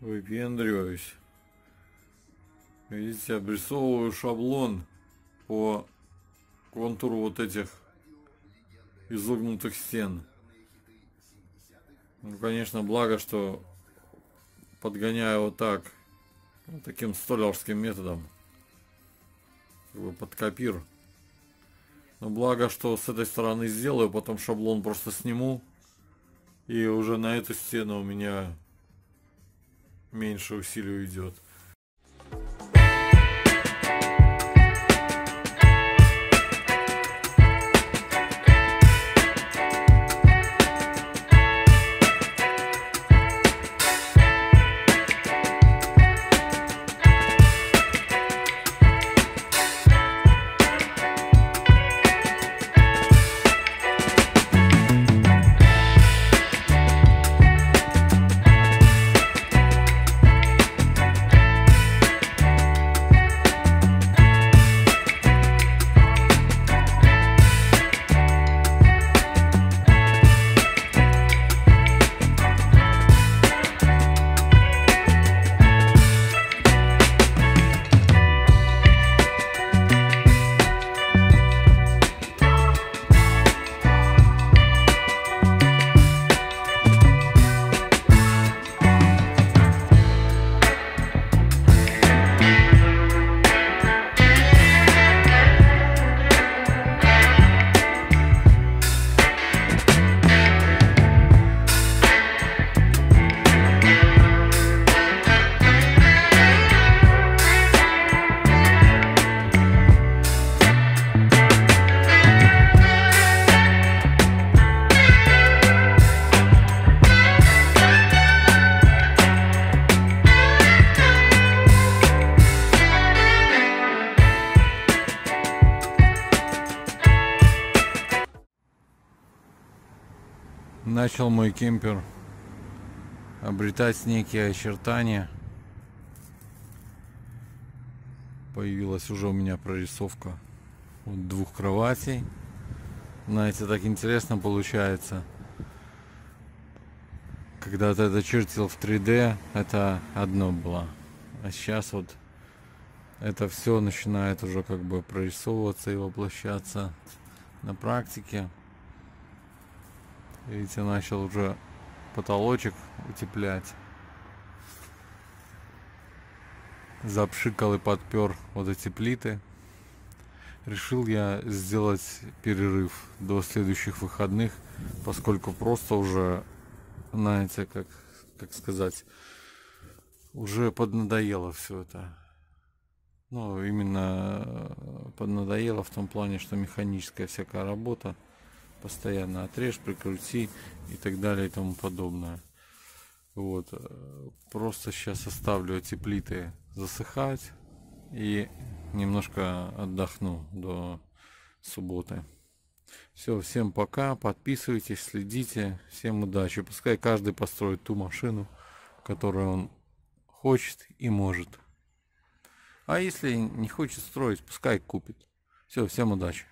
Выпендриваюсь. Видите, обрисовываю шаблон по контуру вот этих изогнутых стен. Ну, конечно, благо, что подгоняю вот так, вот таким столярским методом, как бы под копир. Но благо, что с этой стороны сделаю, потом шаблон просто сниму, и уже на эту стену у меня меньше усилий уйдет. Начал мой кемпер обретать некие очертания. Появилась уже у меня прорисовка вот двух кроватей. Знаете, так интересно получается. Когда-то это чертил в 3D, это одно было. А сейчас вот это все начинает уже как бы прорисовываться и воплощаться на практике. Видите, начал уже потолочек утеплять. Запшикал и подпер вот эти плиты. Решил я сделать перерыв до следующих выходных, поскольку просто уже, знаете, как сказать, уже поднадоело все это. Ну, именно поднадоело в том плане, что механическая всякая работа. Постоянно отрежь, прикрути и так далее и тому подобное. Вот. Просто сейчас оставлю эти плиты засыхать и немножко отдохну до субботы. Все, всем пока. Подписывайтесь, следите. Всем удачи. Пускай каждый построит ту машину, которую он хочет и может. А если не хочет строить, пускай купит. Все, всем удачи.